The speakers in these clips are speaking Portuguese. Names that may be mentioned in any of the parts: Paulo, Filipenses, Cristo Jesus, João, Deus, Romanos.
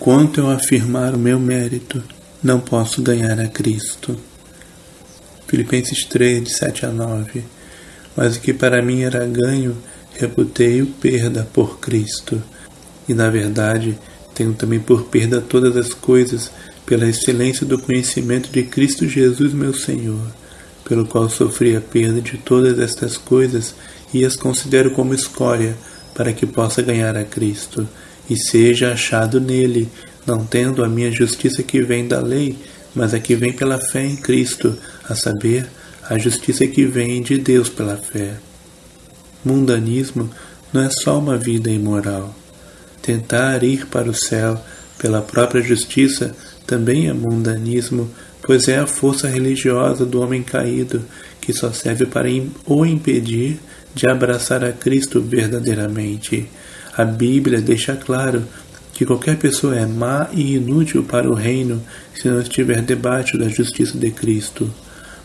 Enquanto eu afirmar o meu mérito, não posso ganhar a Cristo. Filipenses 3, de 7 a 9. Mas o que para mim era ganho, reputei-o perda por Cristo. E, na verdade, tenho também por perda todas as coisas, pela excelência do conhecimento de Cristo Jesus meu Senhor, pelo qual sofri a perda de todas estas coisas e as considero como escória, para que possa ganhar a Cristo, e seja achado nele, não tendo a minha justiça que vem da lei, mas a que vem pela fé em Cristo, a saber, a justiça que vem de Deus pela fé. Mundanismo não é só uma vida imoral. Tentar ir para o céu pela própria justiça também é mundanismo, pois é a força religiosa do homem caído, que só serve para o impedir de abraçar a Cristo verdadeiramente. A Bíblia deixa claro que qualquer pessoa é má e inútil para o reino se não estiver debaixo da justiça de Cristo.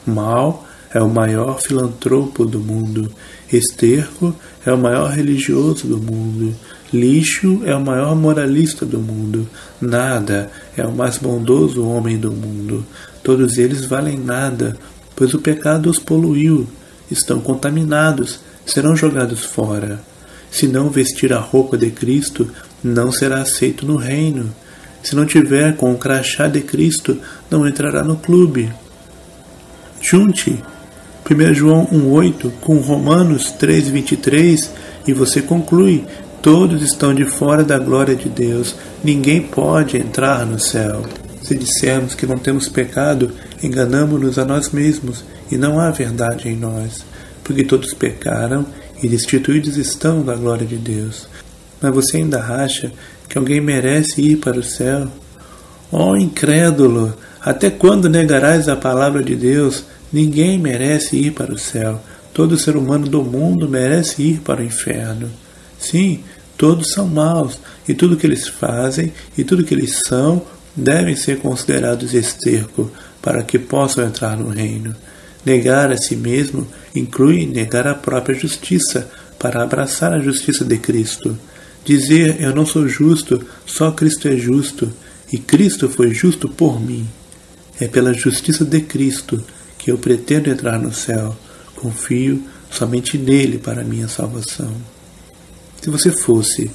Mal é o maior filantropo do mundo, esterco é o maior religioso do mundo, lixo é o maior moralista do mundo, nada é o mais bondoso homem do mundo. Todos eles valem nada, pois o pecado os poluiu, estão contaminados, serão jogados fora. Se não vestir a roupa de Cristo, não será aceito no reino. Se não tiver com o crachá de Cristo, não entrará no clube. Junte 1 João 1,8 com Romanos 3,23 e você conclui: todos estão de fora da glória de Deus, ninguém pode entrar no céu. Se dissermos que não temos pecado, enganamos-nos a nós mesmos e não há verdade em nós, porque todos pecaram e destituídos estão da glória de Deus. Mas você ainda acha que alguém merece ir para o céu? Ó incrédulo, até quando negarás a palavra de Deus? Ninguém merece ir para o céu. Todo ser humano do mundo merece ir para o inferno. Sim, todos são maus, e tudo que eles fazem e tudo que eles são devem ser considerados esterco para que possam entrar no reino. Negar a si mesmo inclui negar a própria justiça para abraçar a justiça de Cristo. Dizer: eu não sou justo, só Cristo é justo, e Cristo foi justo por mim. É pela justiça de Cristo que eu pretendo entrar no céu. Confio somente nele para minha salvação. Se você fosse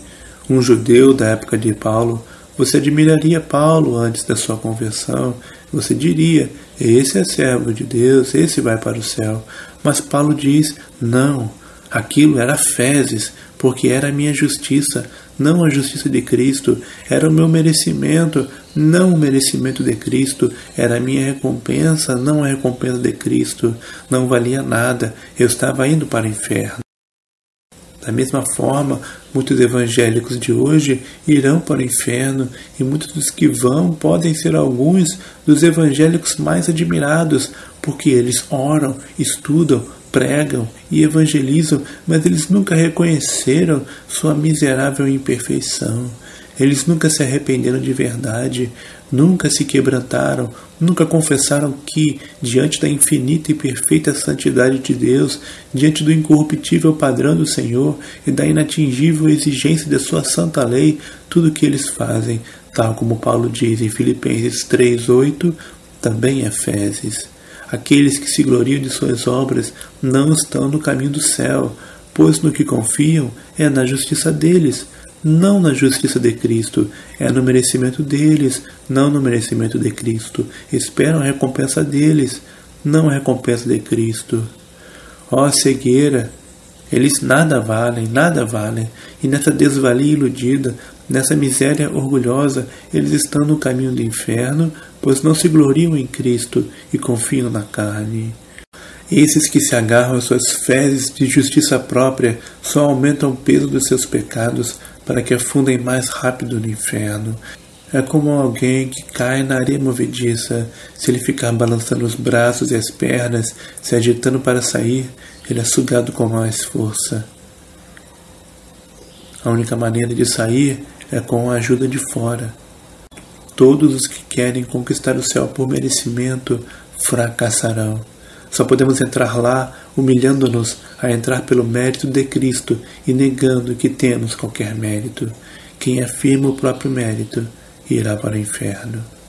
um judeu da época de Paulo, você admiraria Paulo antes da sua conversão. Você diria: esse é servo de Deus, esse vai para o céu. Mas Paulo diz: não, aquilo era fezes, porque era a minha justiça, não a justiça de Cristo. Era o meu merecimento, não o merecimento de Cristo. Era a minha recompensa, não a recompensa de Cristo. Não valia nada, eu estava indo para o inferno. Da mesma forma, muitos evangélicos de hoje irão para o inferno, e muitos dos que vão podem ser alguns dos evangélicos mais admirados, porque eles oram, estudam, pregam e evangelizam, mas eles nunca reconheceram sua miserável imperfeição. Eles nunca se arrependeram de verdade, nunca se quebrantaram, nunca confessaram que, diante da infinita e perfeita santidade de Deus, diante do incorruptível padrão do Senhor e da inatingível exigência de sua santa lei, tudo o que eles fazem, tal como Paulo diz em Filipenses 3,8, também é fezes. Aqueles que se gloriam de suas obras não estão no caminho do céu, pois no que confiam é na justiça deles, não na justiça de Cristo. É no merecimento deles, não no merecimento de Cristo. Esperam a recompensa deles, não a recompensa de Cristo. Ó cegueira! Eles nada valem, nada valem. E nessa desvalia iludida, nessa miséria orgulhosa, eles estão no caminho do inferno, pois não se gloriam em Cristo e confiam na carne. Esses que se agarram às suas fezes de justiça própria só aumentam o peso dos seus pecados, para que afundem mais rápido no inferno. É como alguém que cai na areia movediça. Se ele ficar balançando os braços e as pernas, se agitando para sair, ele é sugado com mais força. A única maneira de sair é com a ajuda de fora. Todos os que querem conquistar o céu por merecimento fracassarão. Só podemos entrar lá humilhando-nos a entrar pelo mérito de Cristo e negando que temos qualquer mérito. Quem afirma o próprio mérito irá para o inferno.